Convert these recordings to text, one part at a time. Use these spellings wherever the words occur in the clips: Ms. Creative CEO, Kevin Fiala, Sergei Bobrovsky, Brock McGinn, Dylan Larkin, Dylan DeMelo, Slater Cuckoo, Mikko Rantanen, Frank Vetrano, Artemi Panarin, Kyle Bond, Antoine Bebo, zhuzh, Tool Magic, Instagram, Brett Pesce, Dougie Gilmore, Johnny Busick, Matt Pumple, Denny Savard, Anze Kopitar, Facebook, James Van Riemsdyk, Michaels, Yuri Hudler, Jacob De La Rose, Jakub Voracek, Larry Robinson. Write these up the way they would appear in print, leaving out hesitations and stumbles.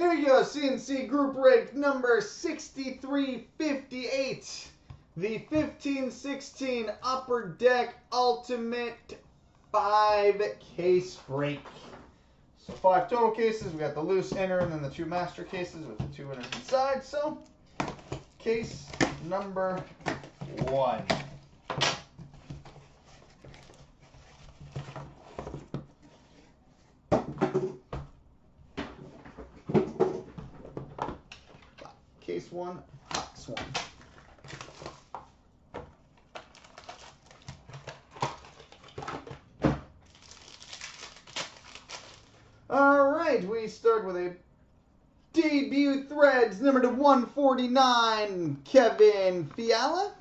Here we go, CNC group break number 6358. The 15-16 Upper Deck Ultimate 5 case break. So 5 total cases. We got the loose inner and then the 2 master cases with the 2 inners inside. So case number 1. Case 1, box 1. All right, we start with a debut threads number to 149, Kevin Fiala.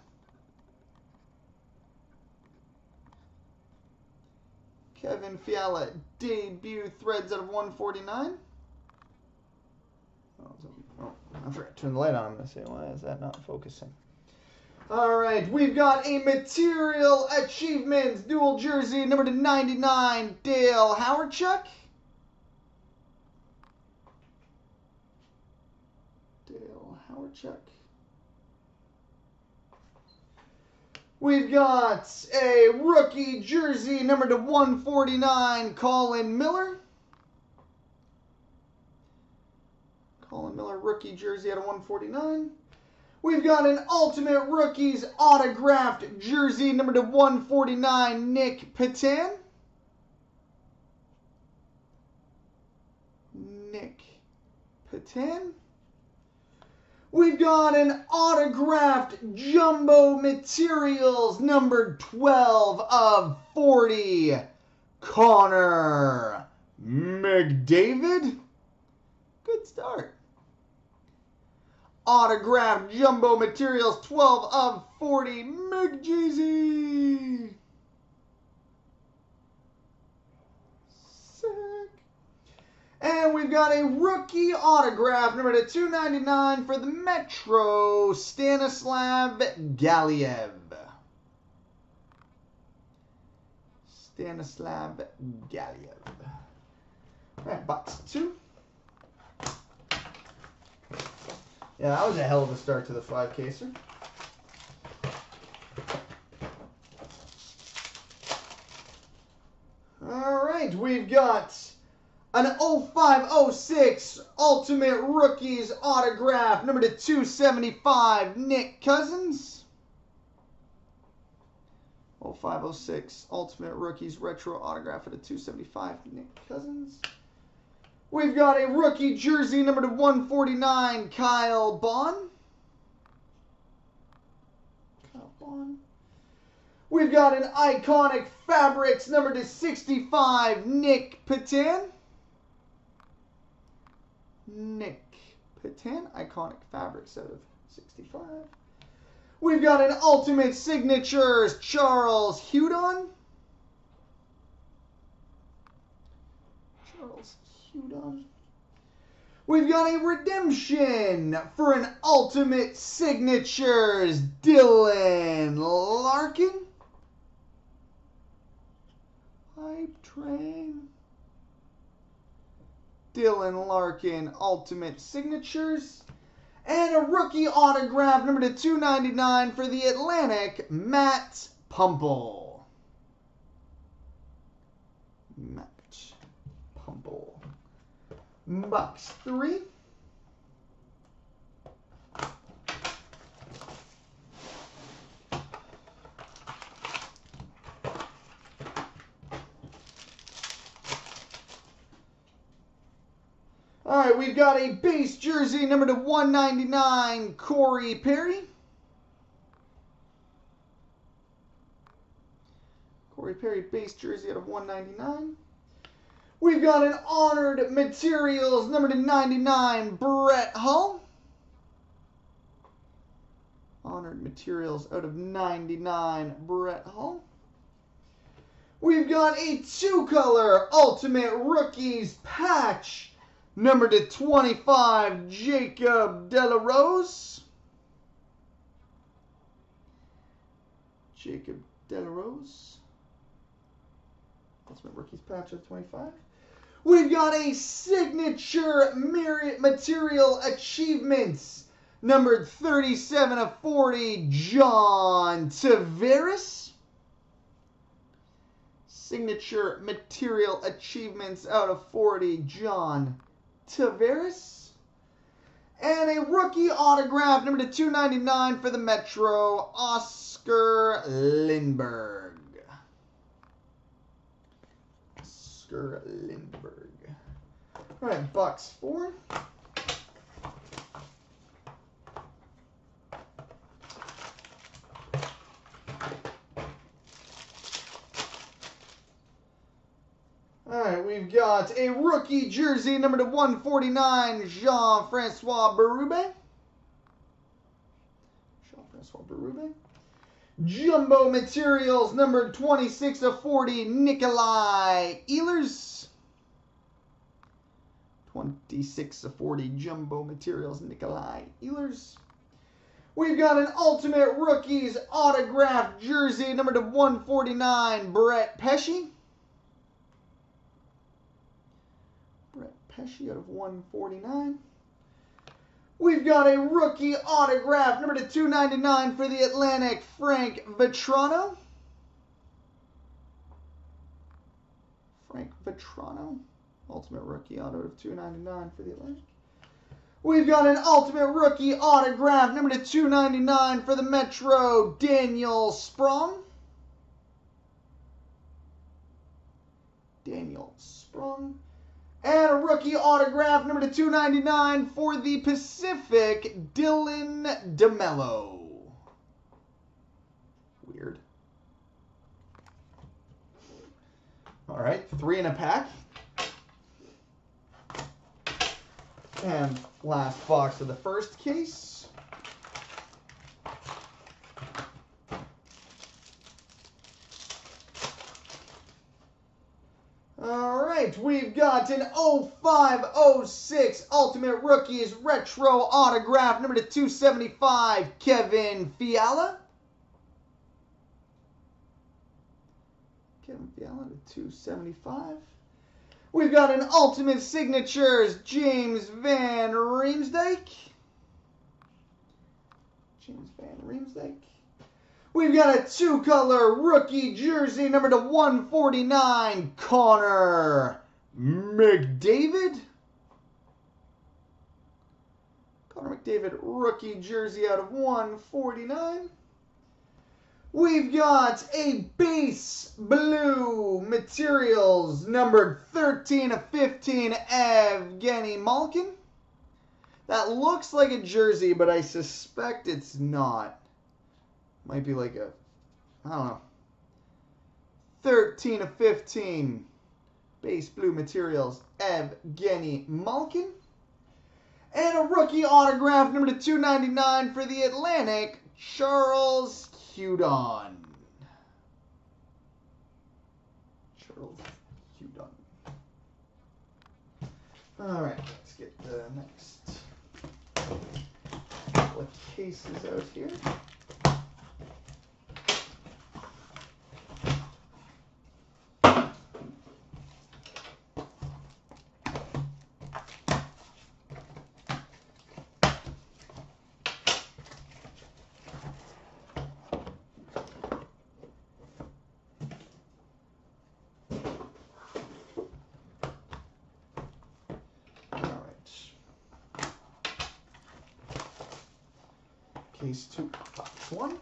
Kevin Fiala, debut threads out of 149. Oh, I forgot to turn the light on. I'm going to say, why is that not focusing? All right, we've got a Material Achievements dual jersey number to 99, Dale Hawerchuk. We've got a rookie jersey number to 149, Colin Miller. Colin Miller, rookie jersey out of 149. We've got an Ultimate Rookies autographed jersey number to 149, Nick Paton. Nick Paton. We've got an autographed Jumbo Materials, number 12 of 40, Connor McDavid. Good start. Autographed Jumbo Materials, 12 of 40, McJeezy. And we've got a rookie autograph, number to 299 for the Metro, Stanislav Galiev. Stanislav Galiev. All right, box 2. Yeah, that was a hell of a start to the 5-caser. All right, we've got an 0506 Ultimate Rookies autograph, number to 275, Nick Cousins. 0506 Ultimate Rookies retro autograph at a 275, Nick Cousins. We've got a rookie jersey, number to 149, Kyle Bond. Kyle Bond. We've got an Iconic Fabrics, number to 65, Nick Paton. Nick Paton, Iconic Fabrics out of 65. We've got an Ultimate Signatures, Charles Hudon. Charles Hudon. We've got a redemption for an Ultimate Signatures, Dylan Larkin. Hype train. Dylan Larkin, Ultimate Signatures. And a rookie autograph, number to 299 for the Atlantic, Matt Pumple. Matt Pumple. Box 3. All right, we've got a base jersey, number to 199, Corey Perry. Corey Perry, base jersey out of 199. We've got an Honored Materials, number to 99, Brett Hull. Honored Materials out of 99, Brett Hull. We've got a 2-color Ultimate Rookies patch, number to 25, Jacob De La Rose. Jacob De La Rose. Ultimate Rookies patch of 25. We've got a signature material achievements. Numbered 37 of 40, John Tavares. Signature material achievements out of 40, John Tavares. And a rookie autograph, number 299 for the Metro, Oscar Lindberg. Oscar Lindberg. All right, box four. All right, we've got a rookie jersey, number to 149, Jean-Francois Berube. Jean-Francois Berube. Jumbo materials, number 26 of 40, Nikolai Ehlers. 26 of 40, jumbo materials, Nikolai Ehlers. We've got an Ultimate Rookies autographed jersey, number to 149, Brett Pesce. Pesce out of 149. We've got a rookie autograph, number to 299 for the Atlantic, Frank Vetrano. Frank Vetrano, Ultimate Rookie auto of 299 for the Atlantic. We've got an Ultimate Rookie autograph, number to 299 for the Metro, Daniel Sprung. Daniel Sprung. And a rookie autograph, number to 299 for the Pacific, Dylan DeMelo. Weird. All right, three in a pack. And last box of the first case. We've got an 0506 Ultimate Rookies Retro Autograph, number to 275, Kevin Fiala. Kevin Fiala to 275. We've got an Ultimate Signatures, James Van Riemsdyk. James Van Riemsdyk. We've got a two-color rookie jersey, number to 149, Connor McDavid. Connor McDavid, rookie jersey out of 149. We've got a base blue materials, number 13 of 15, Evgeny Malkin. That looks like a jersey, but I suspect it's not. Might be like a, I don't know, 13 of 15 base blue materials, Evgeny Malkin. And a rookie autograph, number to 299 for the Atlantic, Charles Hudon. Charles Hudon. All right, let's get the next couple of cases out here. Case two, box one.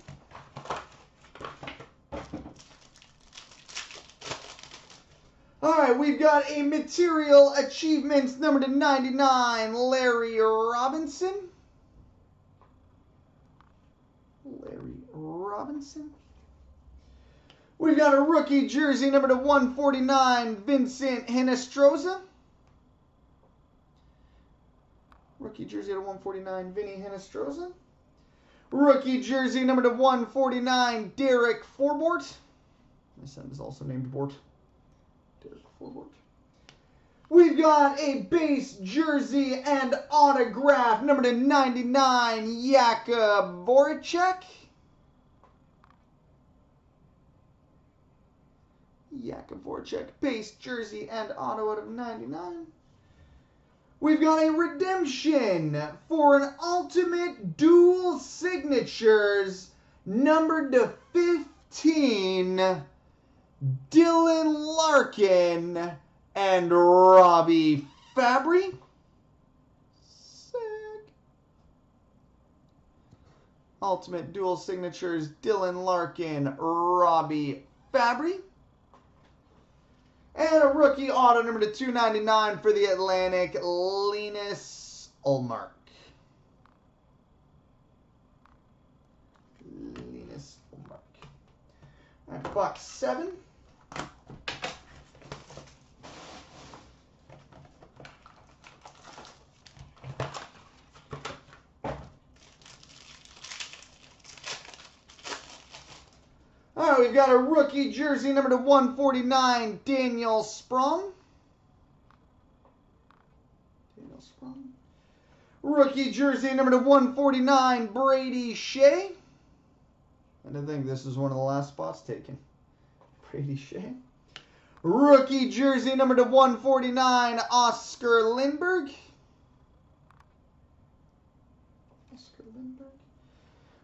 All right, we've got a material achievements, number to 99, Larry Robinson. Larry Robinson. We've got a rookie jersey, number to 149, Vincent Hinostroza. Rookie jersey to 149, Vinny Hinostroza. Rookie jersey, number to 149, Derek Forbort. My son is also named Bort. Derek Forbort. We've got a base jersey and autograph, number to 99, Jakub Voracek. Jakub Voracek base jersey and auto out of 99. We've got a redemption for an ultimate dual signatures numbered to 15. Dylan Larkin and Robby Fabbri. Sick. Ultimate dual signatures, Dylan Larkin, Robby Fabbri. And a rookie auto number to 299 for the Atlantic, Linus Ullmark. Linus Ullmark. All right, box 7. We've got a rookie jersey number to 149, Daniel Sprung. Daniel Sprung. Rookie jersey number to 149, Brady Shea. And I think this is one of the last spots taken. Brady Shea. Rookie jersey number to 149, Oscar Lindberg. Oscar Lindberg.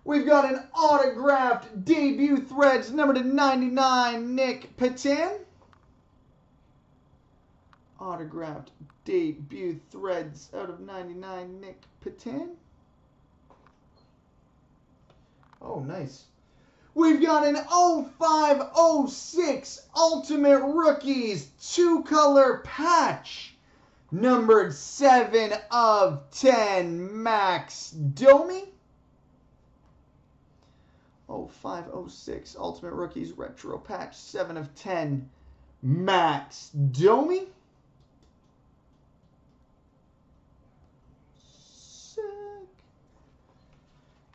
We've got an autographed debut threads number to 99, Nick Paton. Autographed debut threads out of 99, Nick Paton. Oh, nice. We've got an 05-06 Ultimate Rookies two-color patch, numbered 7 of 10, Max Domi. 05-06 Ultimate Rookies Retro Patch 7 of 10 Max Domi. Sick.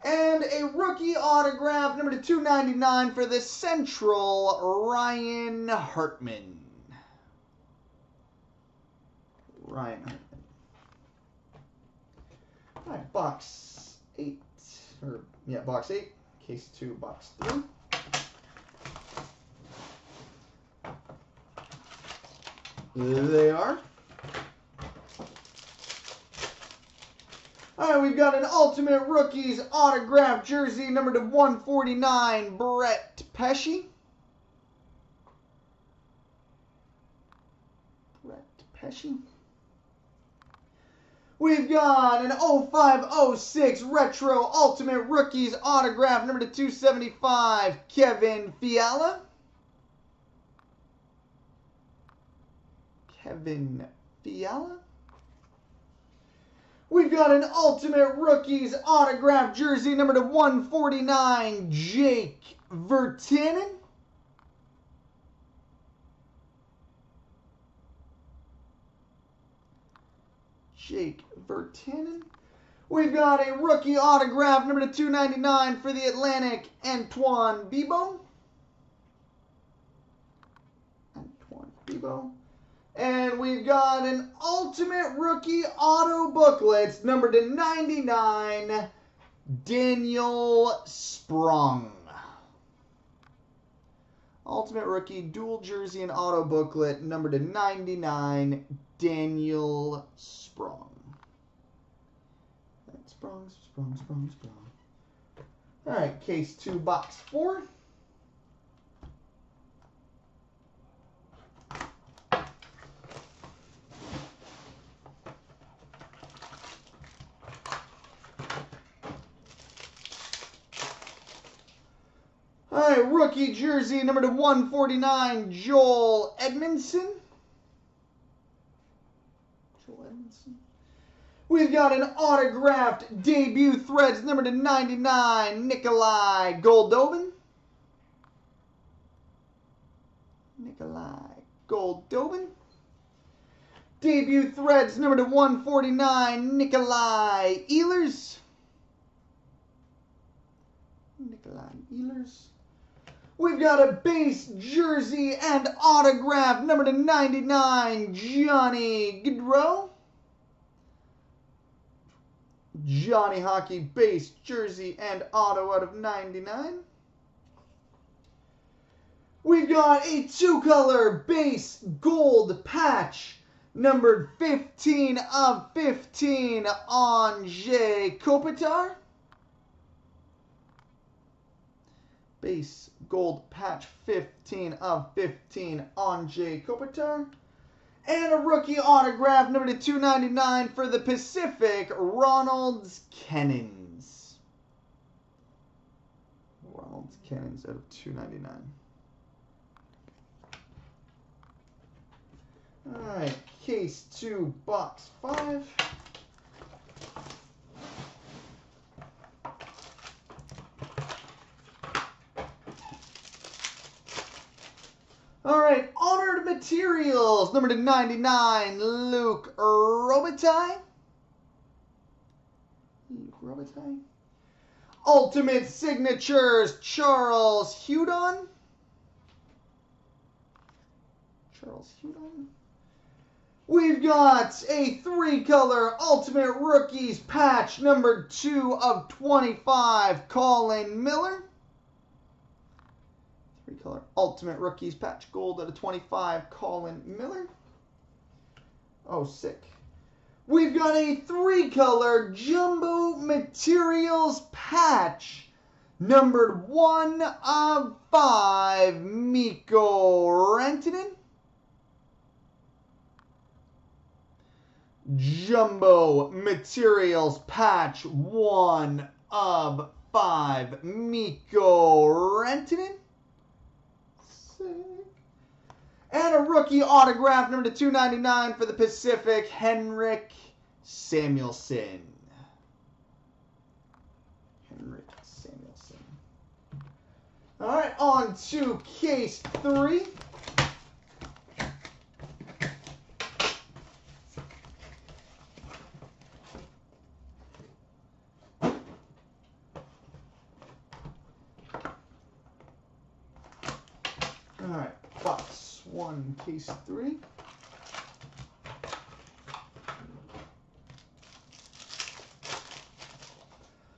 And a rookie autograph number to 299 for the Central, Ryan Hartman. Ryan Hartman. All right, box 8. Or, yeah, box 8. Case 2, box 3. There they are. All right, we've got an Ultimate Rookies autographed jersey number to 149, Brett Pesce. Brett Pesce. We've got an 05-06 Retro Ultimate Rookies autograph number to 275, Kevin Fiala. Kevin Fiala. We've got an Ultimate Rookies autograph jersey number to 149, Jake Virtanen. Jake Virtanen. We've got a rookie autograph number to 299 for the Atlantic, Antoine Bebo. Antoine Bebo. And we've got an Ultimate Rookie Auto Booklets number to 99, Daniel Sprung. Ultimate Rookie Dual Jersey and Auto Booklet number to 99, Daniel Sprung. That's Sprung. All right, case 2, box 4. All right, rookie jersey number to 149, Joel Edmundson. We've got an autographed debut threads number to 99, Nikolai Goldobin. Nikolai Goldobin. Debut threads number to 149, Nikolai Ehlers. Nikolai Ehlers. We've got a base jersey and autograph number to 99, Johnny Gaudreau. Johnny Hockey base jersey and auto out of 99. We've got a two-color base gold patch, numbered 15 of 15 on Anze Kopitar. Base gold patch 15 of 15 on Anze Kopitar. And a rookie autograph number to 299 for the Pacific, Ronald Kennens. Ronald Kennens out of 299. Alright, case 2, box 5. Alright, honored materials, number to 99, Luke Robitaille. Luke Robitaille. Ultimate signatures, Charles Hudon. Charles Hudon. We've got a three-color Ultimate Rookies patch, number 2 of 25, Colin Miller. Three-color Ultimate Rookies patch, gold out of 25, Colin Miller. Oh, sick. We've got a three-color Jumbo Materials patch, numbered 1 of 5, Mikko Rantanen. Jumbo Materials patch 1 of 5, Mikko Rantanen. And a rookie autograph number to 299 for the Pacific, Henrik Samuelsson. Henrik Samuelsson. All right, on to case 3. Case 3.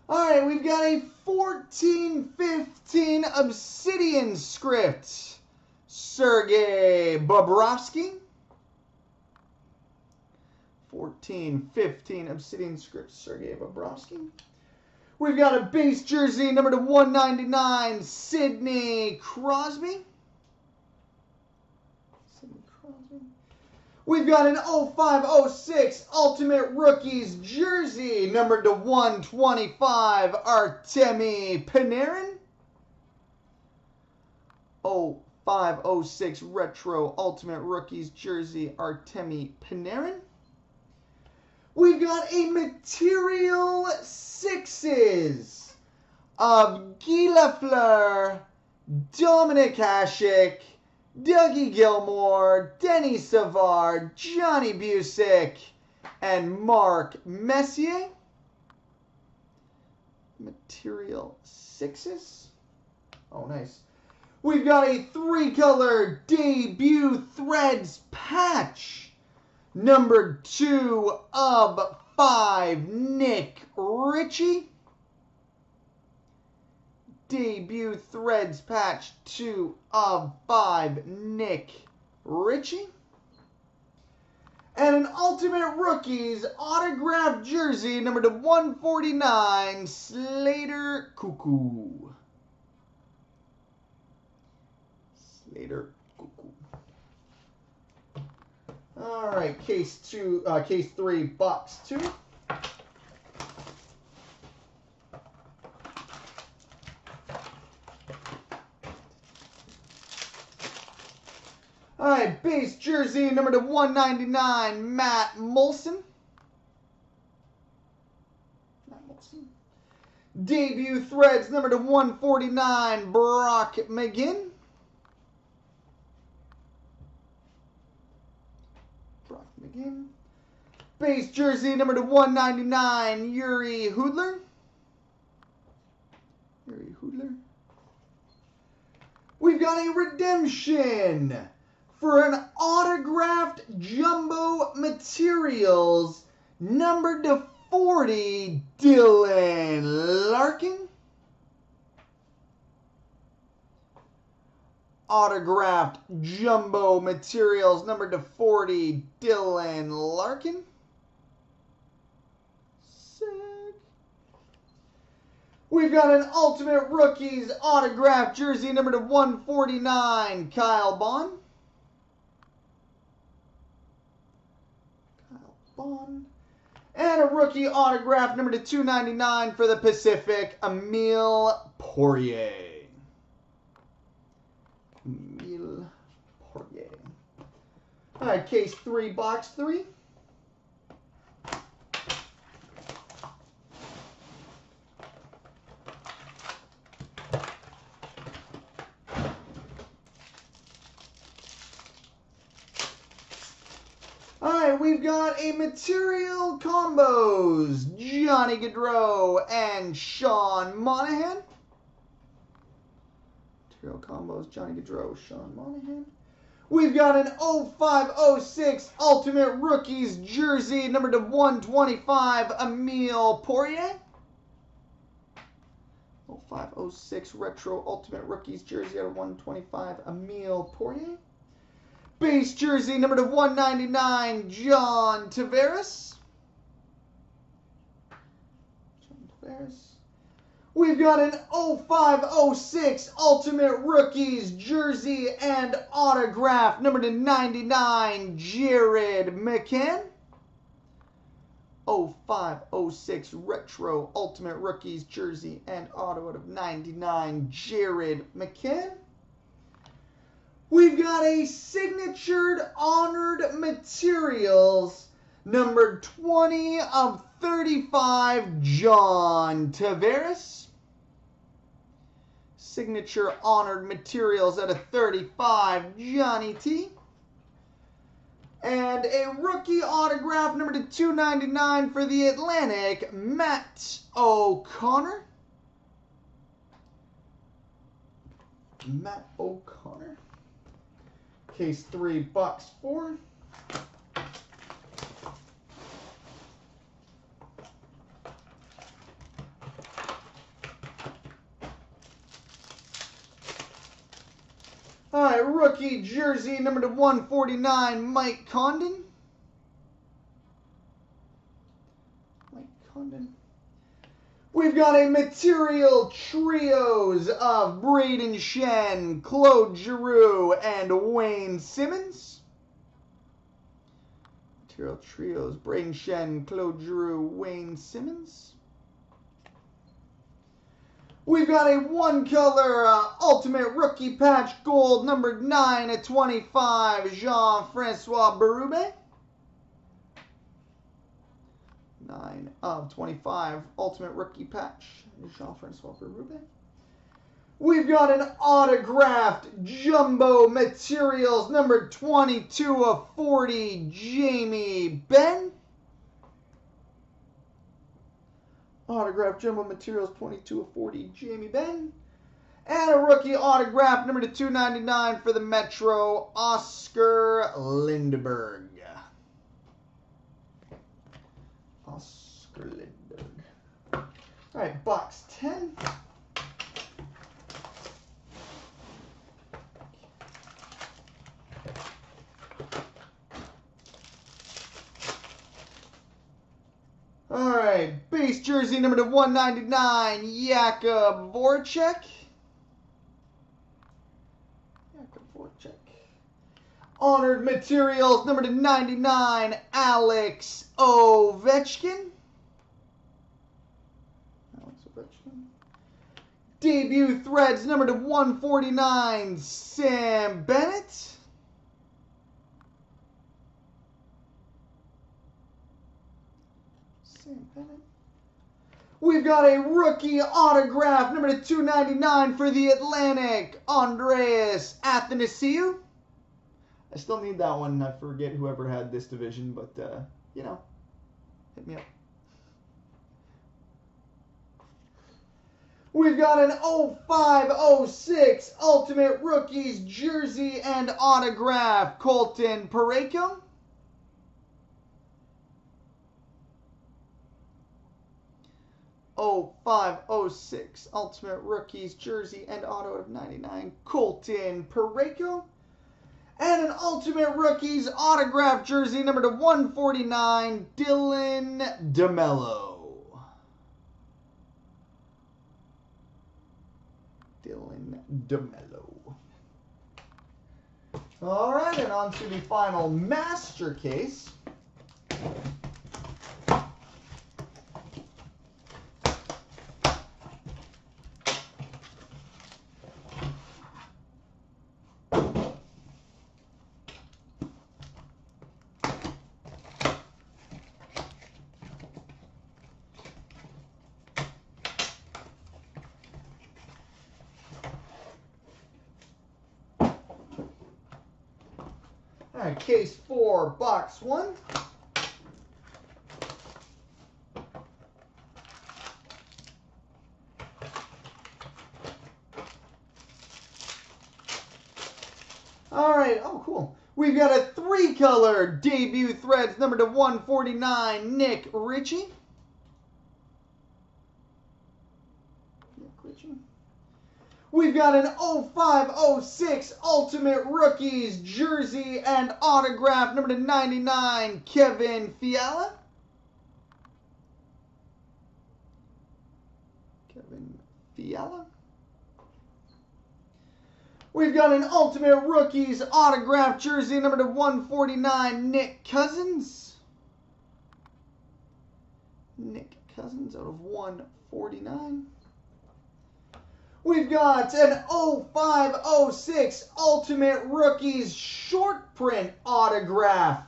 Alright, we've got a 14-15 Obsidian script. Sergei Bobrovsky. 14-15 Obsidian script, Sergei Bobrovsky. We've got a base jersey, number to 199, Sidney Crosby. We've got an 05-06 Ultimate Rookies jersey, numbered to 125, Artemi Panarin. 05-06 Retro Ultimate Rookies jersey, Artemi Panarin. We've got a Material Sixes of Guy Lafleur, Dominic Hasek, Dougie Gilmore, Denny Savard, Johnny Busick, and Mark Messier. Material Sixes. Oh, nice. We've got a three-color debut threads patch. Number 2 of 5, Nick Ritchie. Debut threads patch 2 of 5, Nick Ritchie. And an Ultimate Rookies autographed jersey, number to 149, Slater Cuckoo. Slater Cuckoo. All right, case 3, box 2. Alright, base jersey number to 199, Matt Molson. Matt Molson. Debut threads number to 149, Brock McGinn. Brock McGinn. Base jersey number to 199, Yuri Hudler. Yuri Hudler. We've got a redemption for an autographed Jumbo Materials, numbered to 40, Dylan Larkin. autographed jumbo materials, number /40, Dylan Larkin. Sick. We've got an Ultimate Rookies autographed jersey, number /149, Kyle Bond. And a rookie autograph, number /299 for the Pacific, Emile Poirier. Emile Poirier. All right, case 3, box 3. We've got a Material Combos, Johnny Gaudreau and Sean Monahan. Material Combos, Johnny Gaudreau, Sean Monahan. We've got an 0506 Ultimate Rookies jersey, number /125, Emile Poirier. 0506 Retro Ultimate Rookies jersey, out of 125, Emile Poirier. Base jersey, number /199, John Tavares. John Tavares. We've got an 0506 Ultimate Rookies jersey and autograph, number /99, Jared McCann. 0506 Retro Ultimate Rookies jersey and auto out of 99, Jared McCann. We've got a Signatured Honored Materials, number /20/35, John Tavares. Signature Honored Materials, out of 35, Johnny T. And a rookie autograph, number /299 for the Atlantic, Matt O'Connor. Matt O'Connor. Case 3, box 4. All right, rookie jersey, number /149, Mike Condon. Mike Condon. We've got a Material Trios of Brady Shea, Claude Giroux, and Wayne Simmons. Material Trios, Brady Shea, Claude Giroux, Wayne Simmons. We've got a one-color Ultimate Rookie Patch Gold, number /9/25, Jean-Francois Berube. 9/25 Ultimate Rookie Patch, Jean-Francois Berube. We've got an autographed Jumbo Materials, number /22/40, Jamie Benn. Autographed Jumbo Materials, 22/40, Jamie Benn. And a rookie autograph, number /299 for the Metro, Oscar Lindberg. Oscar Lindberg. All right, box 10. All right, base jersey, number /199, Jakub Voracek. Jakub Voracek. Honored Materials, number /99, Alex Ovechkin. Alex Ovechkin. Debut Threads, number /149, Sam Bennett. Sam Bennett. We've got a rookie autograph, number /299 for the Atlantic, Andreas Athanasiou. I still need that one. I forget whoever had this division, but, you know, hit me up. We've got an 0506 Ultimate Rookies jersey and autograph, Colton Parayko. 05-06 Ultimate Rookies jersey and auto of 99 Colton Parayko. And an Ultimate Rookies autograph jersey number to 149 Dylan DeMelo. Dylan DeMelo. All right, and on to the final master case. All right, case 4, box 1. All right, oh, cool. We've got a 3-color debut threads, number to 149, Nick Ritchie. We've got an 05-06 Ultimate Rookies jersey and autograph number to 99 Kevin Fiala. We've got an Ultimate Rookies autograph jersey number to 149 Nick Cousins. Nick Cousins out of 149. We've got an 05-06 Ultimate Rookies short print autograph,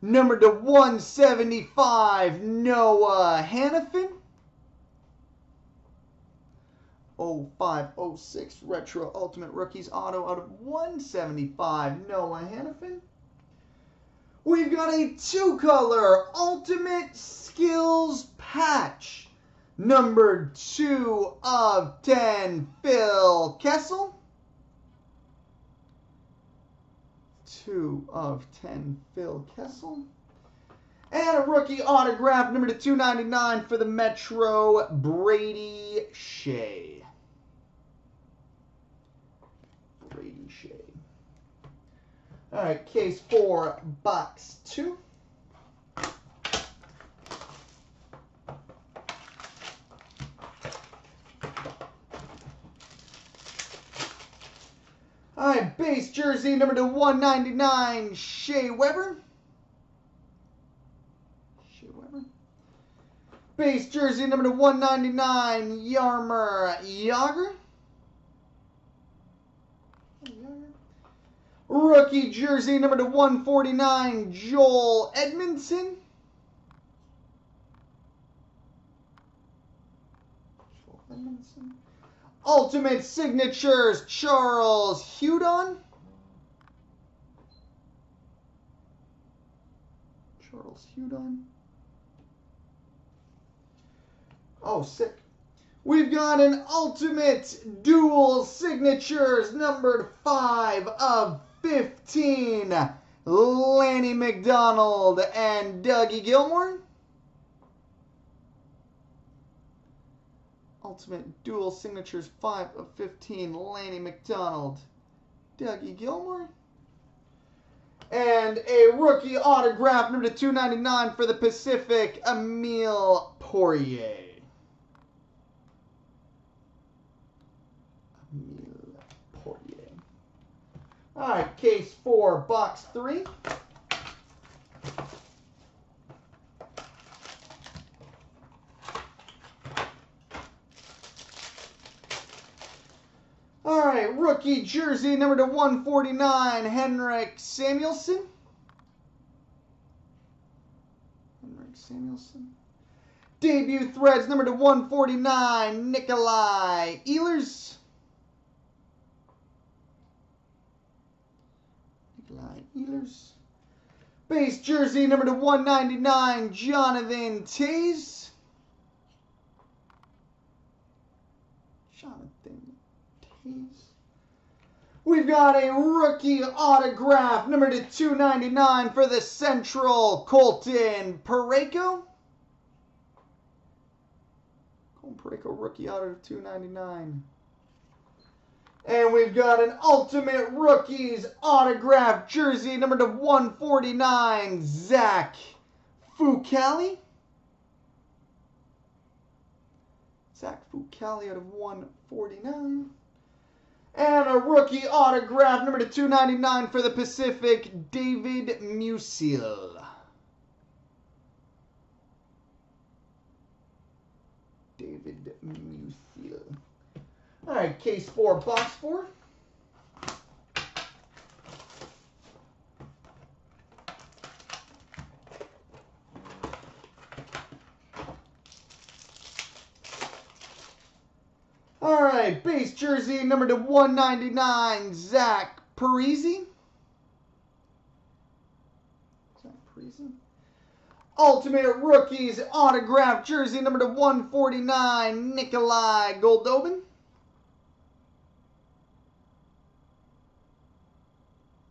number to 175, Noah Hannafin. 05-06 Retro Ultimate Rookies auto out of 175, Noah Hannafin. We've got a 2-color Ultimate Skills patch. Number 2 of 10, Phil Kessel. 2 of 10, Phil Kessel. And a rookie autograph, number 299 for the Metro, Brady Shea. All right, case 4, box 2. All right, base jersey number to 199, Shea Weber. Base jersey number to 199, Jaromir Jagr. Rookie jersey number to 149, Joel Edmundson. Ultimate signatures, Charles Hudon. Oh, sick. We've got an ultimate dual signatures, numbered 5 of 15. Lanny McDonald and Dougie Gilmore. Ultimate dual signatures, 5 of 15, Lanny McDonald, Dougie Gilmore. And a rookie autograph, number 299 for the Pacific, Emile Poirier. All right, case 4, box 3. All right, rookie jersey number to 149, Henrik Samuelsson. Debut threads number to 149, Nikolai Ehlers. Base jersey number to 199, Jonathan Toews. We've got a rookie autograph, number to 299 for the Central, Colton Parayko. break a rookie out of $2.99. And we've got an Ultimate Rookies autograph jersey, number to 149, Zach Fucali. Zach Fucali out of 149. And a rookie autograph, number to 299 for the Pacific, David Musil. David Musil. All right, case 4, box 4. All right, base jersey, number to 199, Zach Parisi. Zach Parisi. Ultimate Rookies autograph jersey, number to 149, Nikolai Goldobin.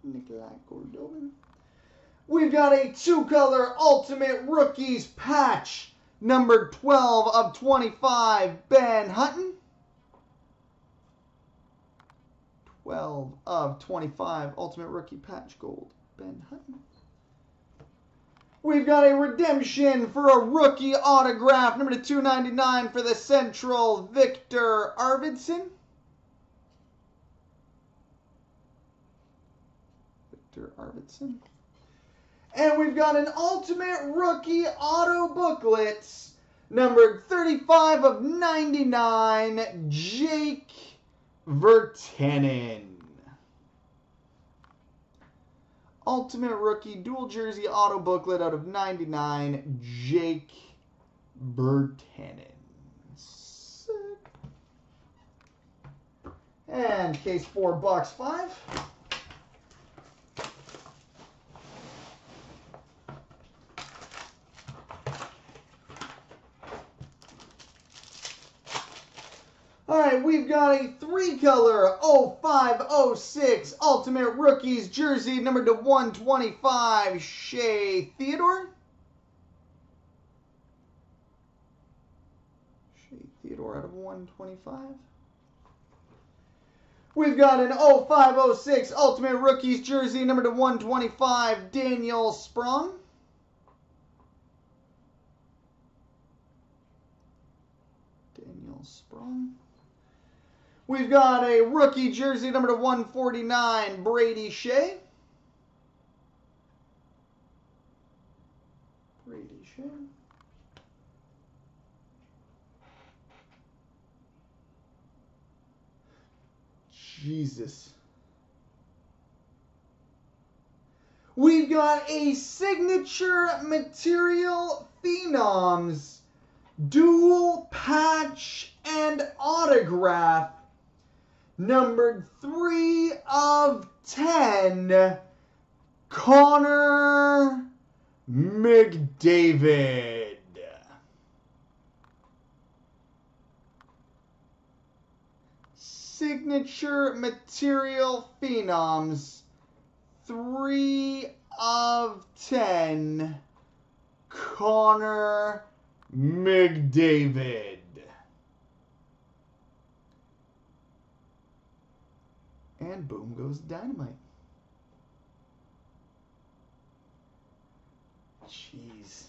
Nikolai Goldobin. We've got a two-color Ultimate Rookies patch, number 12 of 25, Ben Hutton. 12 of 25, Ultimate Rookie patch gold, Ben Hutton. We've got a redemption for a rookie autograph, number to 299 for the Central, Victor Arvidsson. Victor Arvidsson. And we've got an Ultimate Rookie auto booklets, number 35 of 99, Jake Virtanen. Ultimate Rookie dual jersey auto booklet out of 99, Jake Virtanen. Sick. And case 4, box 5. All right, we've got a three-color 0506 Ultimate Rookies jersey, number to 125, Shea Theodore. Shea Theodore out of 125. We've got an 0506 Ultimate Rookies jersey, number to 125, Daniel Sprung. Daniel Sprung. We've got a rookie jersey, number to 149, Brady Shea. Brady Shea. Jesus. We've got a signature material phenoms dual patch and autograph, numbered 3 of 10, Connor McDavid. Signature material phenoms, 3 of 10, Connor McDavid. And boom goes dynamite. Jeez.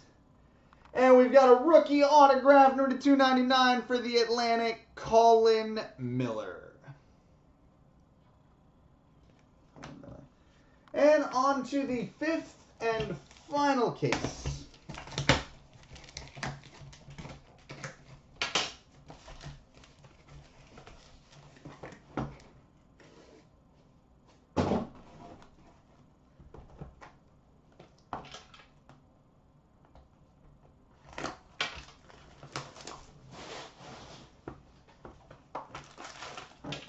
And we've got a rookie autograph, number to 299 for the Atlantic, Colin Miller. And on to the 5th and final case.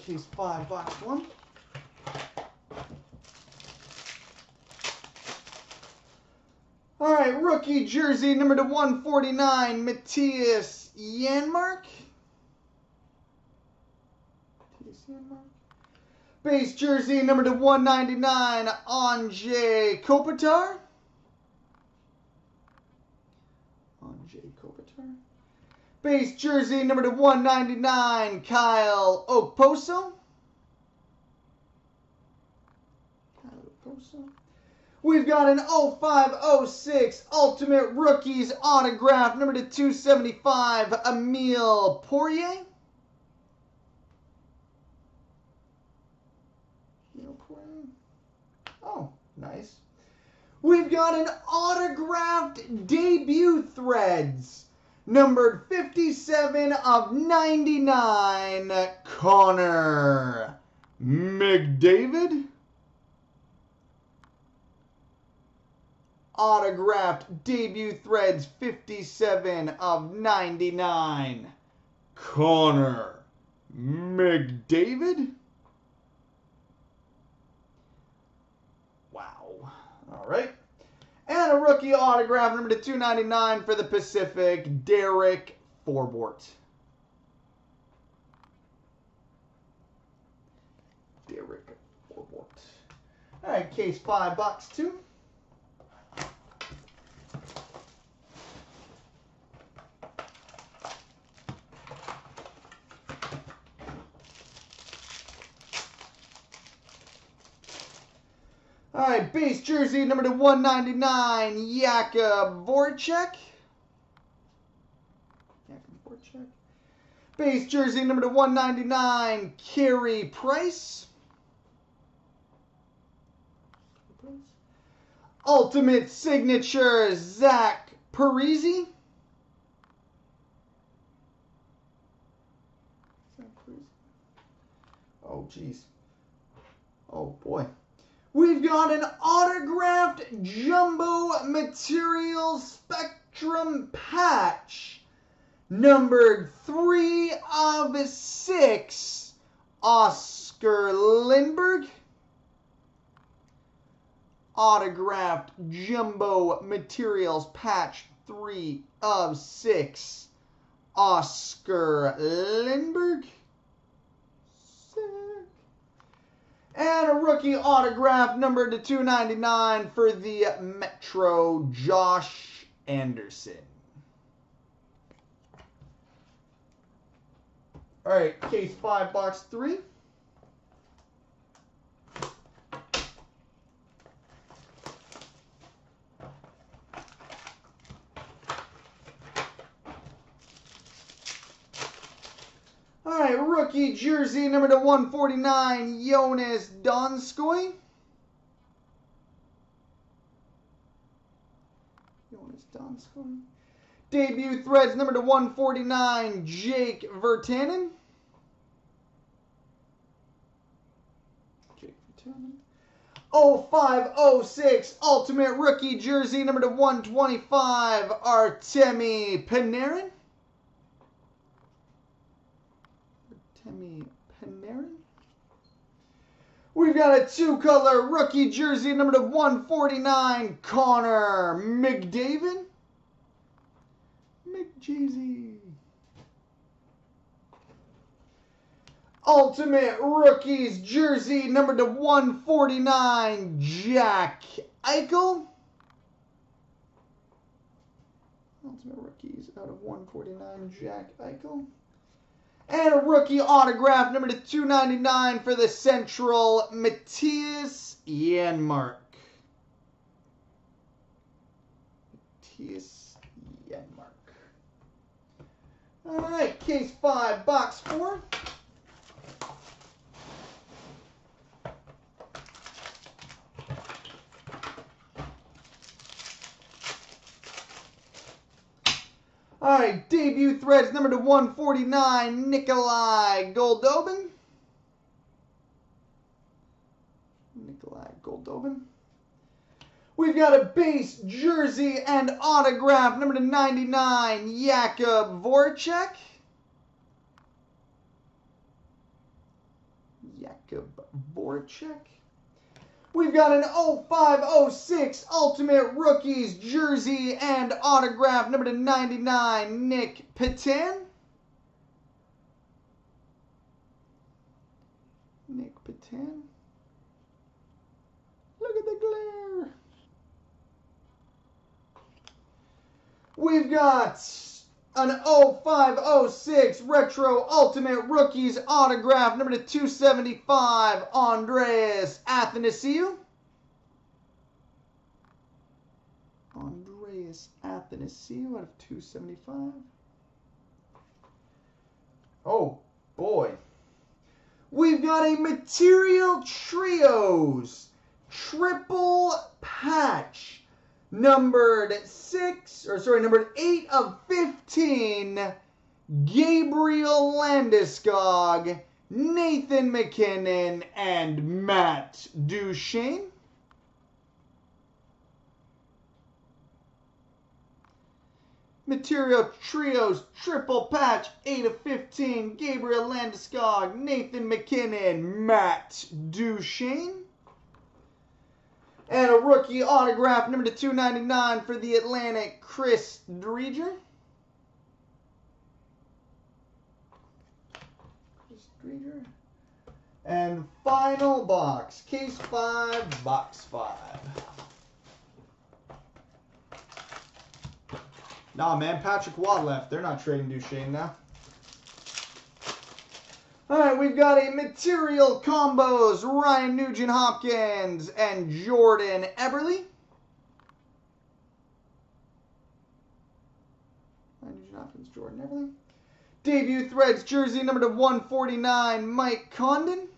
Case 5, box 1. All right, rookie jersey, number to 149, Matthias Janmark. Matthias Janmark. Base jersey, number to 199, Anze Kopitar. Anze Kopitar. Base jersey number to 199, Kyle Okposo. We've got an 0506 Ultimate Rookies autograph number to 275, Emile Poirier. Oh, nice. We've got an autographed debut threads numbered 57 of 99, Connor McDavid. Autographed debut threads 57 of 99, Connor McDavid. Wow. All right. And a rookie autograph number to 299 for the Pacific, Derek Forbort. Derek Forbort. All right, case 5, box 2. All right, base jersey number to 199, Jakub Voracek. Base jersey number to 199, Carey Price. Ultimate signature, Zach Parise. Oh, geez. Oh, boy. We've got an autographed Jumbo Materials Spectrum patch, numbered 3 of 6, Oscar Lindberg. Autographed Jumbo Materials patch, 3 of 6, Oscar Lindberg. And a rookie autograph numbered to 299 for the Metro, Josh Anderson. All right, case 5, box 3. All right, rookie jersey number to 149, Jonas Donskoy. Debut threads number to 149, Jake Virtanen. Jake Virtanen. 0506 Ultimate Rookie jersey number to 125, Artemi Panarin. We've got a 2-color rookie jersey number to 149, Connor McDavid. McJeezy. Ultimate Rookies jersey number to 149, Jack Eichel. Ultimate Rookies out of 149, Jack Eichel. And a rookie autograph number to 299 for the Central, Matthias Janmark. Matthias Janmark. All right, case 5, box 4. All right, debut threads number to 149, Nikolai Goldobin. We've got a base jersey and autograph number to 99, Jakub Voracek. We've got an 0506 Ultimate Rookies jersey and autograph number to 99, Nick Paton. Look at the glare. We've got an 05-06 Retro Ultimate Rookies autograph, number to 275, Andreas Athanasiou. Andreas Athanasiou out of 275. Oh, boy. We've got a Material Trios triple patch, numbered 8 of 15, Gabriel Landeskog, Nathan McKinnon, and Matt Duchene. Material Trios triple patch, 8 of 15, Gabriel Landeskog, Nathan McKinnon, Matt Duchene. And a rookie autograph, number to 299 for the Atlantic, Chris Driedger. And final box, case 5, box 5. Nah, man, Patrick Watt left. They're not trading Duchene now. All right, we've got a Material Combos, Ryan Nugent-Hopkins and Jordan Eberle. Ryan Nugent-Hopkins, Jordan Eberle. Debut Threads jersey, number to 149, Mike Condon.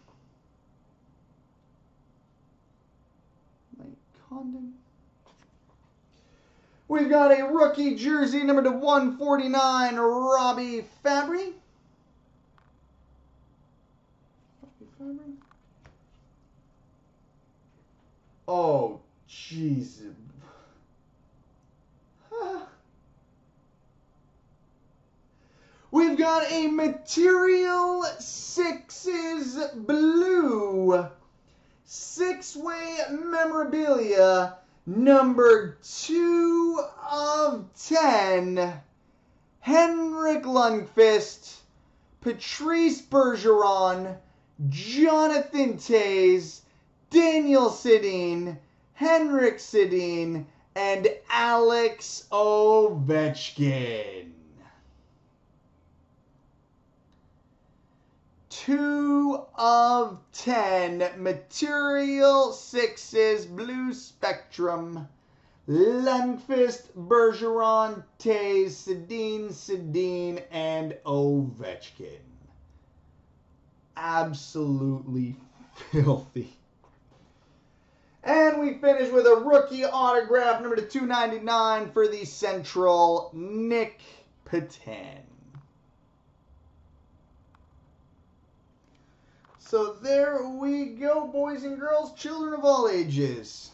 We've got a rookie jersey, number to 149, Robby Fabbri. Oh, jeez. We've got a Material Sixes Blue, 6-way memorabilia, number 2 of 10, Henrik Lundqvist, Patrice Bergeron, Jonathan Toews, Daniel Sedin, Henrik Sedin, and Alex Ovechkin. 2 of 10 Material Sixes Blue Spectrum, Lundqvist, Bergeron, Toews, Sedin, and Ovechkin. Absolutely filthy. And we finish with a rookie autograph, number to 299 for the Central, Nick Paton. So there we go, boys and girls, children of all ages.